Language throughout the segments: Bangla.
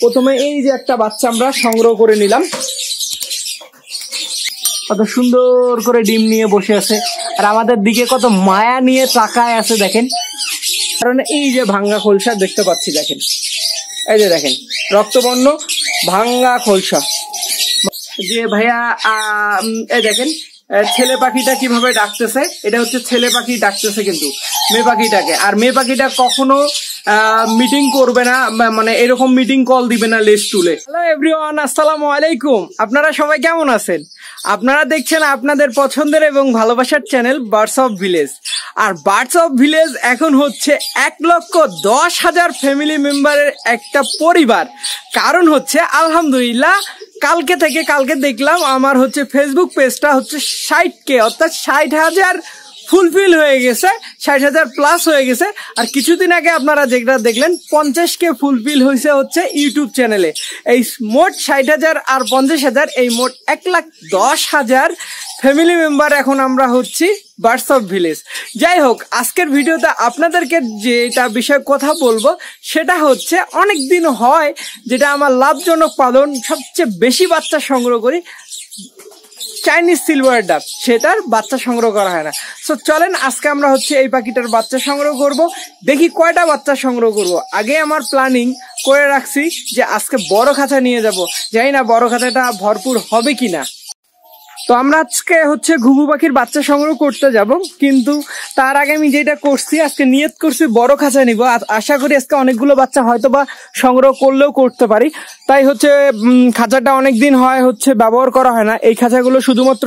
প্রথমে এই যে একটা বাচ্চা আমরা সংগ্রহ করে নিলাম, কত সুন্দর করে ডিম নিয়ে বসে আছে আর আমাদের দিকে কত মায়া নিয়ে তাকায় আছে দেখেন। কারণ এই যে ভাঙ্গা খোলসা দেখতে পাচ্ছি, দেখেন এই যে দেখেন রক্তবর্ণ ভাঙ্গা খোলসা। যে ভাইয়া এই দেখেন ছেলে পাখিটা কিভাবে ডাকতেছে, এটা হচ্ছে ছেলে পাখি ডাকতেছে কিন্তু মেয়ে পাখিটাকে। আর মেয়ে পাখিটা কখনো মিটিং করবে না, মানে এরকম মিটিং কল দিবে না লেজ তুলে। হ্যালো এভরিওয়ান, আসসালামু আলাইকুম, আপনারা সবাই কেমন আছেন? আপনারা দেখছেন আপনাদের পছন্দের এবং ভালোবাসার চ্যানেল বার্ডস অফ ভিলেজ। আর বার্ডস অফ ভিলেজ এখন হচ্ছে 1,10,000 ফ্যামিলি মেম্বারের একটা পরিবার। কারণ হচ্ছে আলহামদুলিল্লাহ কালকে দেখলাম আমার হচ্ছে ফেসবুক পেজটা হচ্ছে 60K, অর্থাৎ 60,000 ফুলফিল হয়ে গেছে, 60,000 প্লাস হয়ে গেছে। আর কিছুদিন আগে আপনারা যেটা দেখলেন 50K ফুলফিল হয়েছে হচ্ছে ইউটিউব চ্যানেলে। এই মোট 60,000 আর 50,000, এই মোট 1,10,000 ফ্যামিলি মেম্বার এখন আমরা হচ্ছি বার্ডস অফ ভিলেজ। যাই হোক, আজকের ভিডিওতে আপনাদেরকে যেটা বিষয়ে কথা বলবো সেটা হচ্ছে অনেক দিন হয় যেটা আমার লাভজনক পালন সবচেয়ে বেশি বাচ্চা সংগ্রহ করি চাইনিজ সিলভার ডাব, সেটার বাচ্চা সংগ্রহ করা হয় না। সো চলেন আজকে আমরা হচ্ছে এই পাখিটার বাচ্চা সংগ্রহ করব, দেখি কয়টা বাচ্চা সংগ্রহ করব। আগে আমার প্ল্যানিং করে রাখছি যে আজকে বড় খাঁচা নিয়ে যাব, জানি না বড় খাঁচাটা ভরপুর হবে কিনা। তো আমরা আজকে হচ্ছে ঘুঘু পাখির বাচ্চা সংগ্রহ করতে যাব, কিন্তু তার আগে আমি যেটা করছি আজকে নিয়ত করছি বড় খাঁচা নিব। আশা করি আজকে অনেকগুলো বাচ্চা হয়তো বা সংগ্রহ করলেও করতে পারি। তাই হচ্ছে খাঁচাটা অনেকদিন হয় হচ্ছে ব্যবহার করা হয় না। এই খাঁচাগুলো শুধুমাত্র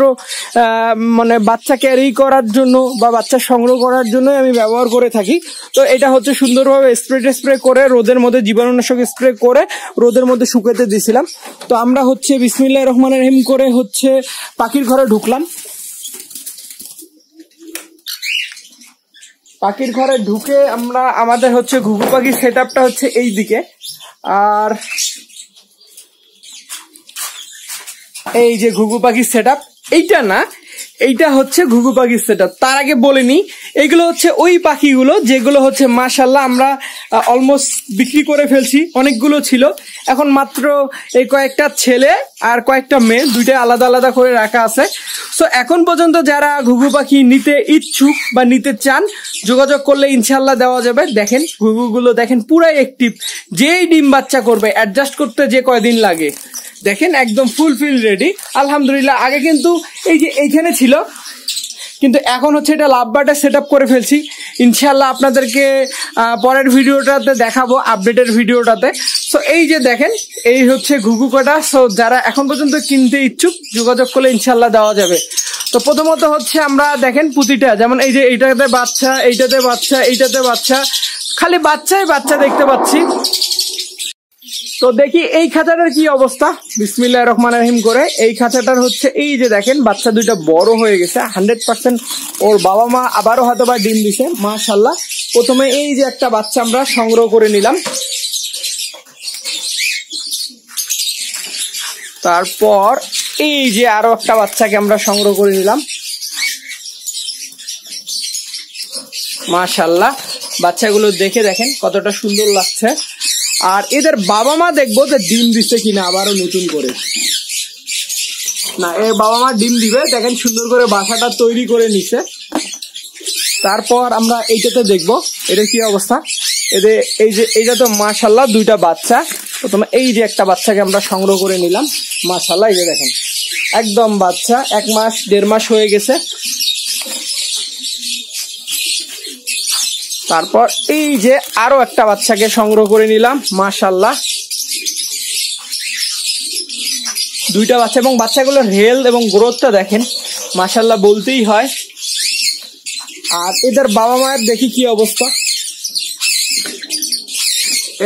মানে বাচ্চা ক্যারি করার জন্য বা বাচ্চা সংগ্রহ করার জন্যই আমি ব্যবহার করে থাকি। তো এটা হচ্ছে সুন্দরভাবে স্প্রে করে রোদের মধ্যে জীবাণুনাশক স্প্রে করে রোদের মধ্যে শুকাতে দিয়েছিলাম। তো আমরা হচ্ছে বিসমিল্লাহির রহমানির রহিম করে হচ্ছে পাখির ঘরে ঢুকলাম। পাখির ঘরে ঢুকে আমরা আমাদের হচ্ছে ঘুঘু পাখির সেট আপটা হচ্ছে এই দিকে, আর এই যে ঘুঘু পাখির সেট আপ এইটা না, এইটা হচ্ছে ঘুঘু পাখির সেট আপ। তার আগে বলিনি, এইগুলো হচ্ছে ওই পাখিগুলো যেগুলো হচ্ছে মাশাল্লাহ আমরা অলমোস্ট বিক্রি করে ফেলছি, অনেকগুলো ছিল। এখন মাত্র এই কয়েকটা ছেলে আর কয়েকটা মেয়ে, দুইটা আলাদা আলাদা করে রাখা আছে। সো এখন পর্যন্ত যারা ঘুঘু পাখি নিতে ইচ্ছুক বা নিতে চান যোগাযোগ করলে ইনশাল্লাহ দেওয়া যাবে। দেখেন ঘুঘুগুলো দেখেন পুরাই অ্যাক্টিভ, যেই ডিম বাচ্চা করবে অ্যাডজাস্ট করতে যে কয়দিন লাগে দেখেন একদম ফুলফিল রেডি আলহামদুলিল্লাহ। আগে কিন্তু এই যে এইখানে ছিল, কিন্তু এখন হচ্ছে এটা লাভবার্ডে সেট আপ করে ফেলছি। ইনশাল্লাহ আপনাদেরকে পরের ভিডিওটাতে দেখাবো, আপডেটের ভিডিওটাতে। সো এই যে দেখেন এই হচ্ছে ঘুঘু কটা। সো যারা এখন পর্যন্ত কিনতে ইচ্ছুক যোগাযোগ করলে ইনশাল্লাহ দেওয়া যাবে। তো প্রথমত হচ্ছে আমরা দেখেন প্রতিটা, যেমন এই যে এইটাতে বাচ্চা, এইটাতে বাচ্চা, এইটাতে বাচ্চা, খালি বাচ্চাই বাচ্চা দেখতে পাচ্ছি। তো দেখি এই খাঁচাটার কি অবস্থা। বিসমিল্লাহির রহমানির রহিম করে এই খাঁচাটার হচ্ছে এই যে দেখেন বাচ্চা দুইটা বড় হয়ে গেছে 100%। ওর বাবা মা আবারও হয়তো বা ডিম দিছে মাশাআল্লাহ। প্রথমে এই যে একটা বাচ্চা আমরা সংগ্রহ করে নিলাম, তারপর এই যে আরো একটা বাচ্চাকে আমরা সংগ্রহ করে নিলাম মাশাআল্লাহ। বাচ্চাগুলো দেখে দেখেন কতটা সুন্দর লাগছে। আর এদের বাবা মা দেখবো যে ডিম দিচ্ছে কিনা আবারও নতুন করে, না এর বাবা মা ডিম দিবে। দেখেন সুন্দর করে বাসাটা তৈরি করে নিচ্ছে। তারপর আমরা এইটাতে দেখবো এটা কি অবস্থা এদের। এই যে এইটা তো মাশাল্লাহ দুইটা বাচ্চা। প্রথমে এই যে একটা বাচ্চাকে আমরা সংগ্রহ করে নিলাম মাশাল্লাহ। এই যে দেখেন একদম বাচ্চা 1-1.5 মাস হয়ে গেছে। তারপর এই যে আরো একটা বাচ্চাকে সংগ্রহ করে নিলাম মাশাআল্লাহ, দুইটা বাচ্চা। এবং বাচ্চাগুলোর হেলথ এবং গ্রোথটা দেখেন মাশাআল্লাহ বলতেই হয়। আর এদের বাবা মায়ের দেখি কি অবস্থা।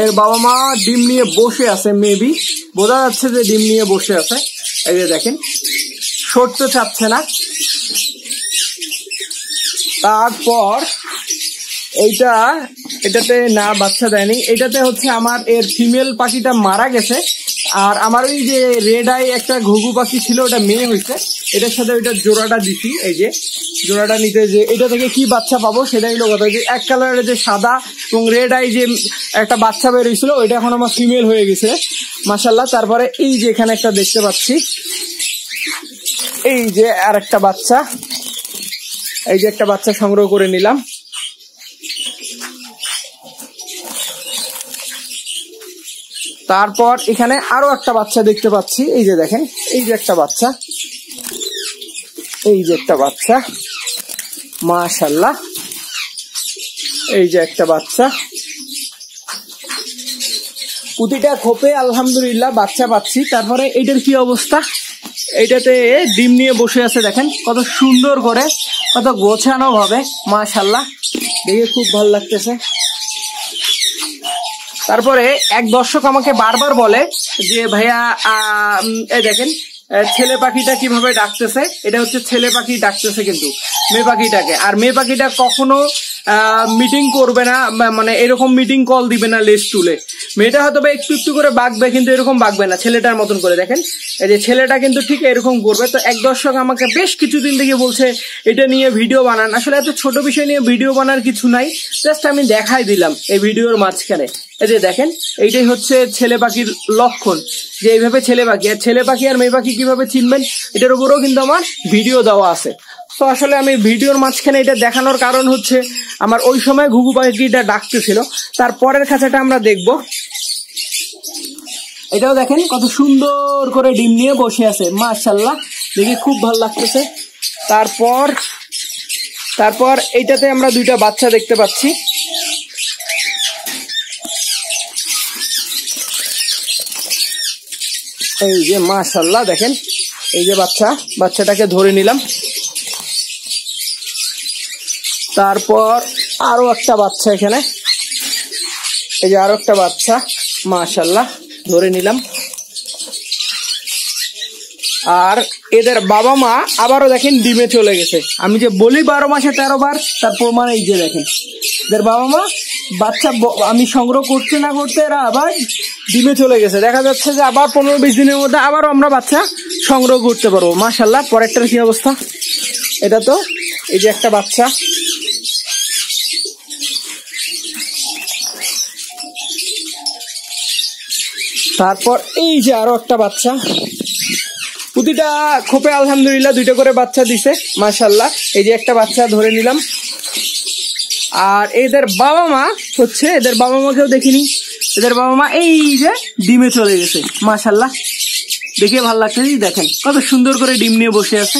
এর বাবা মা ডিম নিয়ে বসে আছে, মেবি বোঝা যাচ্ছে যে ডিম নিয়ে বসে আছে। এই যে দেখেন সরতে চাচ্ছে না। তারপর এটাতে না বাচ্চা দেয়নি, এটাতে হচ্ছে আমার এর ফিমেল পাখিটা মারা গেছে। আর আমার ওই যে রেড আই একটা ঘুঘু পাখি ছিল ওটা মেয়ে হয়েছে, এটার সাথে ওইটা জোড়াটা দিছি। এই যে জোড়াটা নিতে যে এটা থেকে কি বাচ্চা পাবো সেটাই হলো কথা। যে এক কালারের যে সাদা এবং রেড আই যে একটা বাচ্চা বের হয়েছিল ওইটা এখন আমার ফিমেল হয়ে গেছে মাশাল্লাহ। তারপরে এই যে এখানে একটা দেখতে পাচ্ছি, এই যে আর একটা বাচ্চা, এই যে একটা বাচ্চা সংগ্রহ করে নিলাম। তারপর এখানে আরো একটা বাচ্চা দেখতে পাচ্ছি, এই যে দেখেন, এই যে একটা বাচ্চা, এই যে একটা বাচ্চা মাশাল্লাহ, এই যে একটা বাচ্চা। প্রতিটা খোপে আলহামদুলিল্লাহ বাচ্চা পাচ্ছি। তারপরে এইটার কি অবস্থা, এইটাতে ডিম নিয়ে বসে আছে, দেখেন কত সুন্দর করে কত গোছানো ভাবে মাশাল্লাহ, দেখে খুব ভালো লাগতেছে। তারপরে এক দর্শক আমাকে বারবার বলে যে ভাইয়া এই দেখেন ছেলে পাখিটা কিভাবে ডাকতেছে, এটা হচ্ছে ছেলে পাখি ডাকতেছে কিন্তু মেয়ে পাখিটাকে, আর মেয়ে পাখিটা কখনো মিটিং করবে না, মানে এরকম মিটিং কল দিবে না লেজ তুলে। মেয়েটা হয়তো বা একটু একটু করে বাঁকবে কিন্তু এরকম বাঁকবে না ছেলেটার মতন করে, দেখেন এই যে ছেলেটা কিন্তু ঠিক এরকম করবে। তো এক দর্শক আমাকে বেশ কিছুদিন থেকে বলছে এটা নিয়ে ভিডিও বানান। আসলে এত ছোট বিষয় নিয়ে ভিডিও বানার কিছু নাই, জাস্ট আমি দেখাই দিলাম এই ভিডিওর মাঝখানে। এই যে দেখেন এইটাই হচ্ছে ছেলে পাখির লক্ষণ, যে এইভাবে ছেলে পাখি, আর ছেলে পাখি আর মেয়ে পাখি কিভাবে চিনবেন এটার উপরেও কিন্তু আমার ভিডিও দেওয়া আছে। তো আসলে আমি ভিডিওর মাঝখানে এটা দেখানোর কারণ হচ্ছে আমার ওই সময় ঘুঘু পাখিটা ডাকতেছিল। তার পরের খাঁচাটা আমরা দেখব, এটাও দেখেন কত সুন্দর করে ডিম নিয়ে বসে আছে মাশাআল্লাহ, দেখে খুব ভালো লাগতেছে। তারপর এইটাতে আমরা দুইটা বাচ্চা দেখতে পাচ্ছি, এই যে মাশাআল্লাহ দেখেন, এই যে বাচ্চাটাকে ধরে নিলাম। তারপর আরো একটা বাচ্চা এখানে, এই যে আরো একটা বাচ্চা মাশাআল্লাহ ধরে নিলাম। আর এদের বাবা মা আবারও দেখেন ডিমে চলে গেছে, আমি যে বলি 12 মাসে 13 বার তার প্রমাণ এই যে দেখেন, এদের বাবা মা বাচ্চা আমি সংগ্রহ করতে না করতে এরা আবার ডিমে চলে গেছে। দেখা যাচ্ছে যে আবার 15-20 দিনের মধ্যে আবারও আমরা বাচ্চা সংগ্রহ করতে পারবো মাশাআল্লাহ। পরেরটার কি অবস্থা, এটা তো এই যে একটা বাচ্চা, তারপর এই যে আরো একটা বাচ্চা। প্রতিটা খোপে আলহামদুলিল্লাহ দুইটা করে বাচ্চা দিছে মাশাআল্লাহ। এই যে একটা বাচ্চা ধরে নিলাম। আর এদের বাবা মা হচ্ছে, এদের বাবা মাকেও দেখিনি, এদের বাবা মা এই যে ডিমে চলে গেছে মাশাআল্লাহ, দেখে ভালো লাগছে। দেখেন কত সুন্দর করে ডিম নিয়ে বসে আছে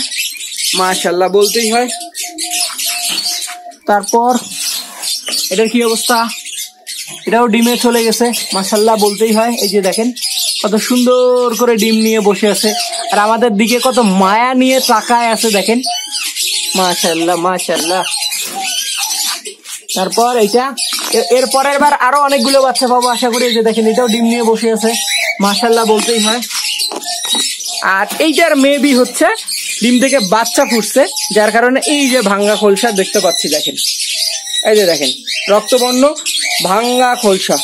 মাশাআল্লাহ বলতেই হয়। তারপর এটার কি অবস্থা, এটাও ডিমে চলে গেছে মাশাআল্লাহ বলতেই হয়। এই যে দেখেন কত সুন্দর করে ডিম নিয়ে বসে আছে, আর আমাদের দিকে কত মায়া নিয়ে তাকায় আছে দেখেন মাশাআল্লাহ মাশাআল্লাহ। তারপর এইটা এর পরের বার আরো অনেকগুলো বাচ্চা পাবো আশা করি। এই যে দেখেন এটাও ডিম নিয়ে বসে আছে মাশাআল্লাহ বলতেই হয়। আর এইটার মেবি হচ্ছে ডিম থেকে বাচ্চা ফুটছে, যার কারণে এই যে ভাঙ্গা খোলসা দেখতে পাচ্ছি দেখেন, এই যে দেখেন রক্তবর্ণ ভাঙ্গা খোলসা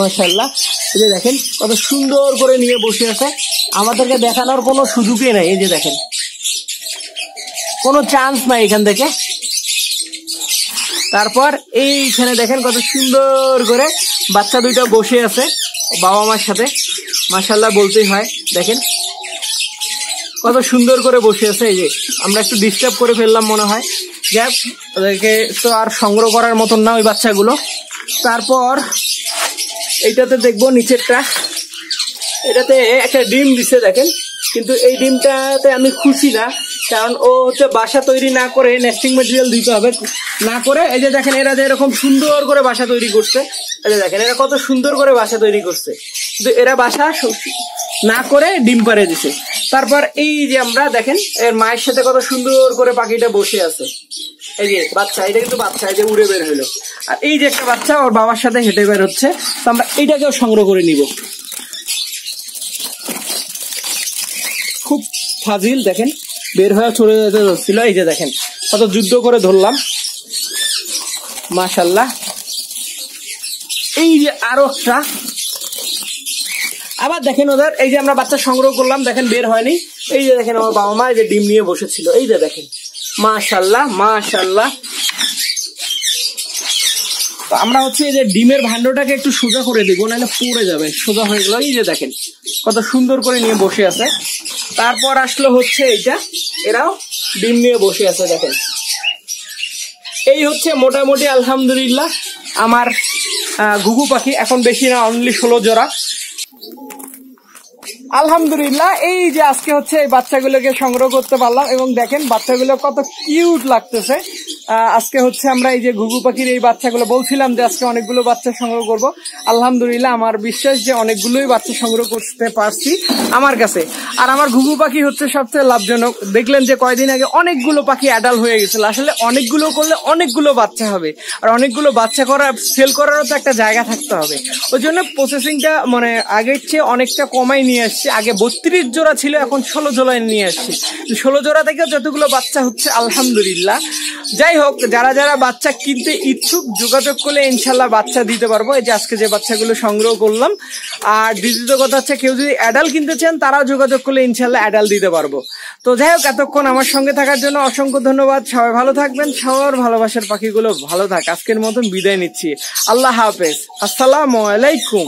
মাশাআল্লাহ। এই যে দেখেন কত সুন্দর করে নিয়ে বসে আছে, আমাদেরকে দেখানোর কোনো সুযোগই নাই। এই যে দেখেন কোনো চান্স নাই এখান থেকে। তারপর এইখানে দেখেন কত সুন্দর করে বাচ্চা দুইটা বসে আছে বাবা মার সাথে মাশাআল্লাহ বলতেই হয়। দেখেন কত সুন্দর করে বসে আছে। এই যে আমরা একটু ডিস্টার্ব করে ফেললাম মনে হয়, যাক ওদেরকে তো আর সংগ্রহ করার মতন না ওই বাচ্চাগুলো। তারপর এইটাতে দেখবো নিচেরটা, এটাতে একটা ডিম দিছে দেখেন, কিন্তু এই ডিমটাতে আমি খুশি না, কারণ ও হচ্ছে বাসা তৈরি না করে নেস্টিং মেটেরিয়াল দিতে হবে না করে। এই যে দেখেন এরা যে এরকম সুন্দর করে বাসা তৈরি করছে, এই যে দেখেন এরা কত সুন্দর করে বাসা তৈরি করছে, কিন্তু এরা বাসা না করে ডিম পাড়ে দিছে। তারপর এই যে আমরা দেখেন এর মায়ের সাথে কত সুন্দর করে পাখিটা বসে আছে। এই যে বাচ্চা, এটা কিন্তু বাচ্চা, এই যে উড়ে বের হলো। আর এই যে একটা বাচ্চা ওর বাবার সাথে হেঁটে বের হচ্ছে, তো আমরা এইটাকেও সংগ্রহ করে নিব। খুব ফাজিল দেখেন বের হয়ে চলে যেতে যাচ্ছিল, এই যে দেখেন কত যুদ্ধ করে ধরলাম মাশাআল্লাহ। এই যে আরো একটা, আবার দেখেন ওদের এই যে আমরা বাচ্চা সংগ্রহ করলাম দেখেন বের হয়নি, এই যে দেখেন আমার বাবা মা এই যে ডিম নিয়ে বসেছিল, এই যে দেখেন মাশাআল্লাহ মাশাআল্লাহ। তো আমরা হচ্ছে এই যে ডিমের ভান্ডটাকে একটু সোজা করে দেবো, নাহলে পড়ে যাবে। সোজা হয়ে গেল, এই যে দেখেন কত সুন্দর করে নিয়ে বসে আছে। তারপর আসলো হচ্ছে এইটা, এরাও ডিম নিয়ে বসে আছে দেখেন। এই হচ্ছে মোটামুটি আলহামদুলিল্লাহ আমার ঘুঘু পাখি, এখন বেশি না, অনলি 16 জোড়া আলহামদুলিল্লাহ। এই যে আজকে হচ্ছে এই বাচ্চাগুলোকে সংগ্রহ করতে পারলাম, এবং দেখেন বাচ্চাগুলো কত কিউট লাগতেছে। আজকে হচ্ছে আমরা এই যে ঘুঘু পাখির এই বাচ্চাগুলো বলছিলাম যে আজকে অনেকগুলো বাচ্চা সংগ্রহ করব। আলহামদুলিল্লাহ আমার বিশ্বাস যে অনেকগুলোই বাচ্চা সংগ্রহ করতে পারছি আমার কাছে। আর আমার ঘুঘু পাখি হচ্ছে সবচেয়ে লাভজনক। দেখলেন যে কয়েকদিন আগে অনেকগুলো পাখি অ্যাডাল্ট হয়ে গেছিল। আসলে অনেকগুলো করলে অনেকগুলো বাচ্চা হবে, আর অনেকগুলো বাচ্চা করার সেল করারও তো একটা জায়গা থাকতে হবে। ওই জন্য প্রসেসিংটা মানে আগের চেয়ে অনেকটা কমাই নিয়ে আসছে। আগে 32 জোড়া ছিল, এখন 16 জোড়ায় নিয়ে আসছি। 16 জোড়া থেকে যতগুলো বাচ্চা হচ্ছে আলহামদুলিল্লাহ। যাই হোক, যারা যারা বাচ্চা কিনতে ইচ্ছুক যোগাযোগ করলে ইনশাল্লাহ বাচ্চা দিতে পারবো। এই যে আজকে যে বাচ্চাগুলো সংগ্রহ করলাম। আর দ্বিতীয় কথা হচ্ছে কেউ যদি অ্যাডাল্ট কিনতে চান তারাও যোগাযোগ করলে ইনশাল্লাহ অ্যাডাল্ট দিতে পারবো। তো যাই হোক, এতক্ষণ আমার সঙ্গে থাকার জন্য অসংখ্য ধন্যবাদ। সবাই ভালো থাকবেন, সবার ভালোবাসার পাখিগুলো ভালো থাক। আজকের মতন বিদায় নিচ্ছি। আল্লাহ হাফেজ, আসসালামু আলাইকুম।